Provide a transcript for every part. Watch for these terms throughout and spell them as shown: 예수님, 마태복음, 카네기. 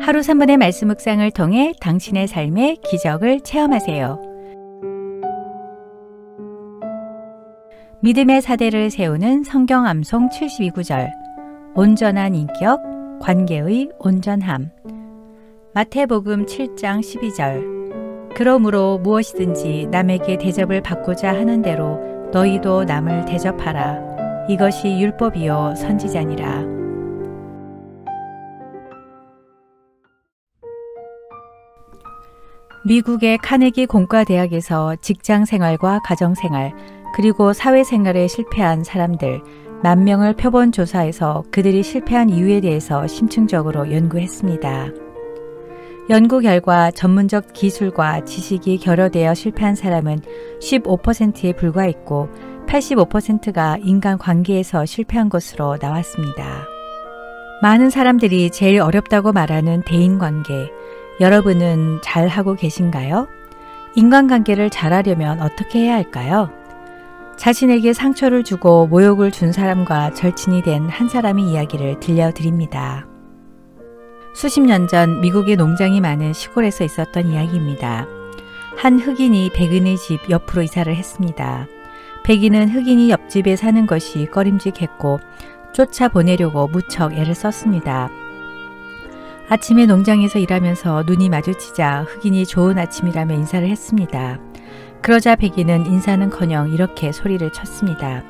하루 3분의 말씀 묵상을 통해 당신의 삶의 기적을 체험하세요. 믿음의 사대를 세우는 성경 암송 72구절 온전한 인격, 관계의 온전함. 마태복음 7장 12절 그러므로 무엇이든지 남에게 대접을 받고자 하는 대로 너희도 남을 대접하라. 이것이 율법이요 선지자니라. 미국의 카네기 공과대학에서 직장생활과 가정생활 그리고 사회생활에 실패한 사람들 10,000명을 표본 조사해서 그들이 실패한 이유에 대해서 심층적으로 연구했습니다. 연구 결과 전문적 기술과 지식이 결여되어 실패한 사람은 15%에 불과했고 85%가 인간관계에서 실패한 것으로 나왔습니다. 많은 사람들이 제일 어렵다고 말하는 대인관계, 여러분은 잘하고 계신가요? 인간관계를 잘하려면 어떻게 해야 할까요? 자신에게 상처를 주고 모욕을 준 사람과 절친이 된 한 사람의 이야기를 들려드립니다. 수십 년 전 미국의 농장이 많은 시골에서 있었던 이야기입니다. 한 흑인이 백인의 집 옆으로 이사를 했습니다. 백인은 흑인이 옆집에 사는 것이 꺼림직했고 쫓아보내려고 무척 애를 썼습니다. 아침에 농장에서 일하면서 눈이 마주치자 흑인이 좋은 아침이라며 인사를 했습니다. 그러자 백인은 인사는커녕 이렇게 소리를 쳤습니다.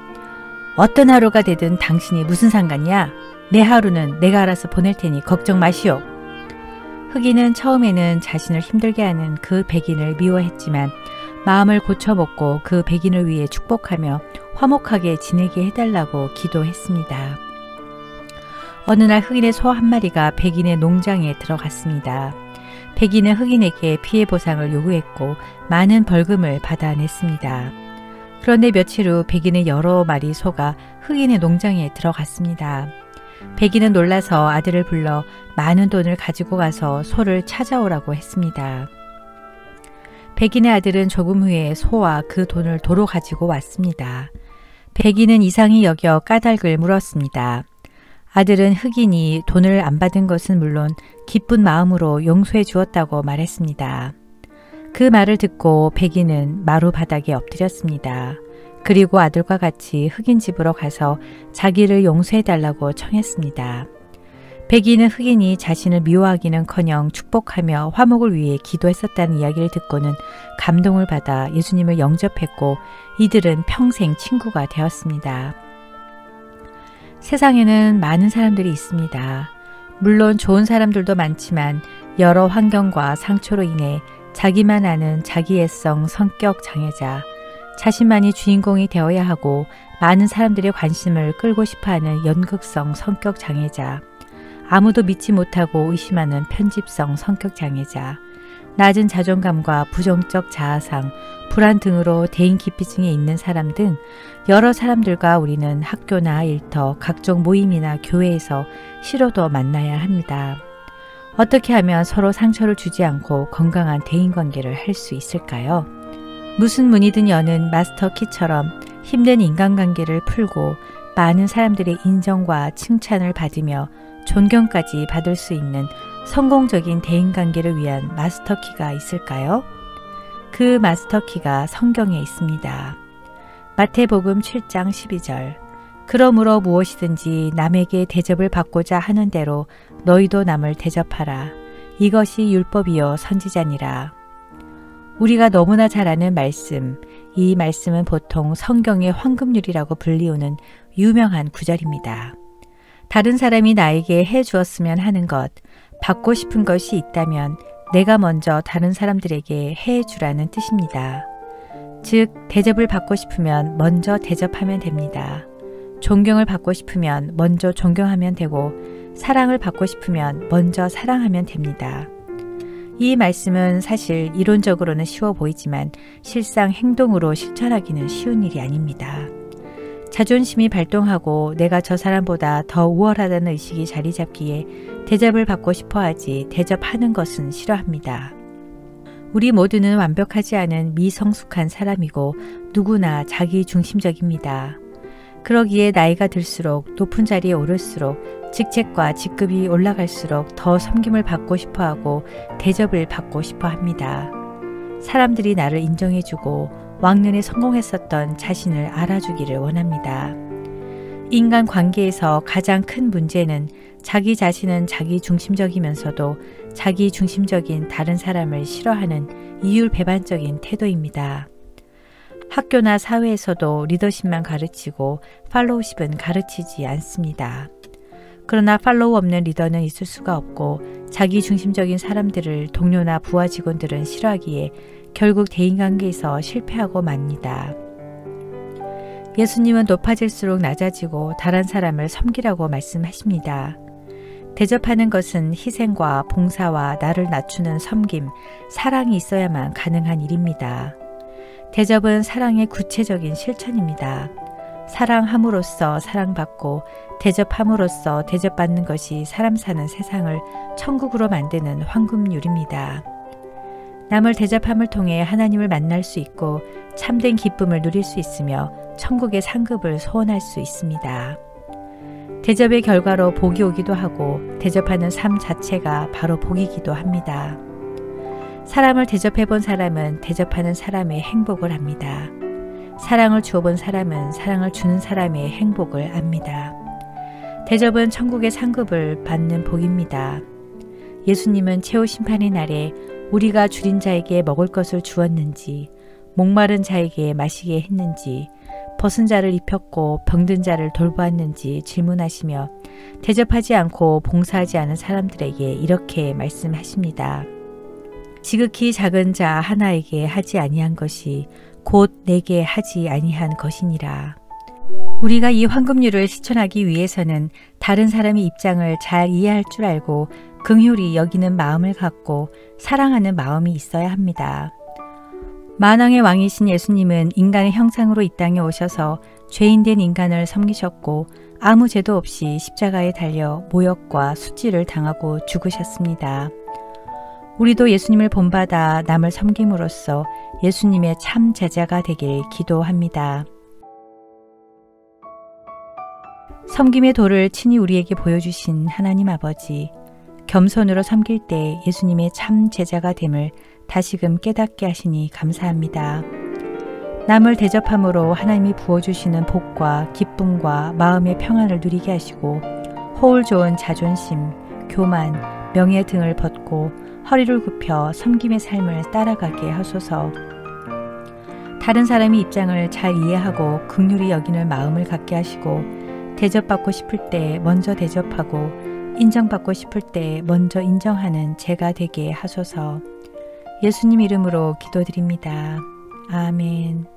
어떤 하루가 되든 당신이 무슨 상관이야? 내 하루는 내가 알아서 보낼 테니 걱정 마시오. 흑인은 처음에는 자신을 힘들게 하는 그 백인을 미워했지만 마음을 고쳐먹고 그 백인을 위해 축복하며 화목하게 지내게 해달라고 기도했습니다. 어느 날 흑인의 소 한 마리가 백인의 농장에 들어갔습니다. 백인은 흑인에게 피해 보상을 요구했고 많은 벌금을 받아냈습니다. 그런데 며칠 후 백인의 여러 마리 소가 흑인의 농장에 들어갔습니다. 백인은 놀라서 아들을 불러 많은 돈을 가지고 가서 소를 찾아오라고 했습니다. 백인의 아들은 조금 후에 소와 그 돈을 도로 가지고 왔습니다. 백인은 이상히 여겨 까닭을 물었습니다. 아들은 흑인이 돈을 안 받은 것은 물론 기쁜 마음으로 용서해 주었다고 말했습니다. 그 말을 듣고 백인은 마루 바닥에 엎드렸습니다. 그리고 아들과 같이 흑인 집으로 가서 자기를 용서해 달라고 청했습니다. 백인은 흑인이 자신을 미워하기는커녕 축복하며 화목을 위해 기도했었다는 이야기를 듣고는 감동을 받아 예수님을 영접했고 이들은 평생 친구가 되었습니다. 세상에는 많은 사람들이 있습니다. 물론 좋은 사람들도 많지만 여러 환경과 상처로 인해 자기만 아는 자기애성 성격 장애자, 자신만이 주인공이 되어야 하고 많은 사람들의 관심을 끌고 싶어하는 연극성 성격 장애자, 아무도 믿지 못하고 의심하는 편집성 성격 장애자, 낮은 자존감과 부정적 자아상, 불안 등으로 대인기피증에 있는 사람 등 여러 사람들과 우리는 학교나 일터, 각종 모임이나 교회에서 실어도 만나야 합니다. 어떻게 하면 서로 상처를 주지 않고 건강한 대인관계를 할 수 있을까요? 무슨 문이든 여는 마스터키처럼 힘든 인간관계를 풀고 많은 사람들의 인정과 칭찬을 받으며 존경까지 받을 수 있는 성공적인 대인관계를 위한 마스터키가 있을까요? 그 마스터키가 성경에 있습니다. 마태복음 7장 12절 그러므로 무엇이든지 남에게 대접을 받고자 하는 대로 너희도 남을 대접하라. 이것이 율법이요 선지자니라. 우리가 너무나 잘 아는 말씀, 이 말씀은 보통 성경의 황금률이라고 불리우는 유명한 구절입니다. 다른 사람이 나에게 해주었으면 하는 것, 받고 싶은 것이 있다면 내가 먼저 다른 사람들에게 해주라는 뜻입니다. 즉, 대접을 받고 싶으면 먼저 대접하면 됩니다. 존경을 받고 싶으면 먼저 존경하면 되고 사랑을 받고 싶으면 먼저 사랑하면 됩니다. 이 말씀은 사실 이론적으로는 쉬워 보이지만 실상 행동으로 실천하기는 쉬운 일이 아닙니다. 자존심이 발동하고 내가 저 사람보다 더 우월하다는 의식이 자리 잡기에 대접을 받고 싶어하지 대접하는 것은 싫어합니다. 우리 모두는 완벽하지 않은 미성숙한 사람이고 누구나 자기 중심적입니다. 그러기에 나이가 들수록 높은 자리에 오를수록 직책과 직급이 올라갈수록 더 섬김을 받고 싶어하고 대접을 받고 싶어합니다. 사람들이 나를 인정해주고 왕년에 성공했었던 자신을 알아주기를 원합니다. 인간 관계에서 가장 큰 문제는 자기 자신은 자기 중심적이면서도 자기 중심적인 다른 사람을 싫어하는 이율배반적인 태도입니다. 학교나 사회에서도 리더십만 가르치고 팔로우십은 가르치지 않습니다. 그러나 팔로우 없는 리더는 있을 수가 없고 자기 중심적인 사람들을 동료나 부하 직원들은 싫어하기에 결국 대인관계에서 실패하고 맙니다. 예수님은 높아질수록 낮아지고 다른 사람을 섬기라고 말씀하십니다. 대접하는 것은 희생과 봉사와 나를 낮추는 섬김, 사랑이 있어야만 가능한 일입니다. 대접은 사랑의 구체적인 실천입니다. 사랑함으로써 사랑받고 대접함으로써 대접받는 것이 사람 사는 세상을 천국으로 만드는 황금률입니다. 남을 대접함을 통해 하나님을 만날 수 있고 참된 기쁨을 누릴 수 있으며 천국의 상급을 소원할 수 있습니다. 대접의 결과로 복이 오기도 하고 대접하는 삶 자체가 바로 복이기도 합니다. 사람을 대접해본 사람은 대접하는 사람의 행복을 압니다. 사랑을 주어본 사람은 사랑을 주는 사람의 행복을 압니다. 대접은 천국의 상급을 받는 복입니다. 예수님은 최후 심판의 날에 우리가 줄인 자에게 먹을 것을 주었는지, 목마른 자에게 마시게 했는지, 벗은 자를 입혔고 병든 자를 돌보았는지 질문하시며 대접하지 않고 봉사하지 않은 사람들에게 이렇게 말씀하십니다. 지극히 작은 자 하나에게 하지 아니한 것이 곧 내게 하지 아니한 것이니라. 우리가 이 황금률을 실천하기 위해서는 다른 사람의 입장을 잘 이해할 줄 알고 긍휼히 여기는 마음을 갖고 사랑하는 마음이 있어야 합니다. 만왕의 왕이신 예수님은 인간의 형상으로 이 땅에 오셔서 죄인된 인간을 섬기셨고 아무 죄도 없이 십자가에 달려 모욕과 수치를 당하고 죽으셨습니다. 우리도 예수님을 본받아 남을 섬김으로써 예수님의 참 제자가 되길 기도합니다. 섬김의 도를 친히 우리에게 보여주신 하나님 아버지, 겸손으로 섬길 때 예수님의 참 제자가 됨을 다시금 깨닫게 하시니 감사합니다. 남을 대접함으로 하나님이 부어주시는 복과 기쁨과 마음의 평안을 누리게 하시고 허울 좋은 자존심, 교만, 명예 등을 벗고 허리를 굽혀 섬김의 삶을 따라가게 하소서. 다른 사람의 입장을 잘 이해하고 긍휼히 여기는 마음을 갖게 하시고 대접받고 싶을 때 먼저 대접하고 인정받고 싶을 때 먼저 인정하는 제가 되게 하소서. 예수님 이름으로 기도드립니다. 아멘.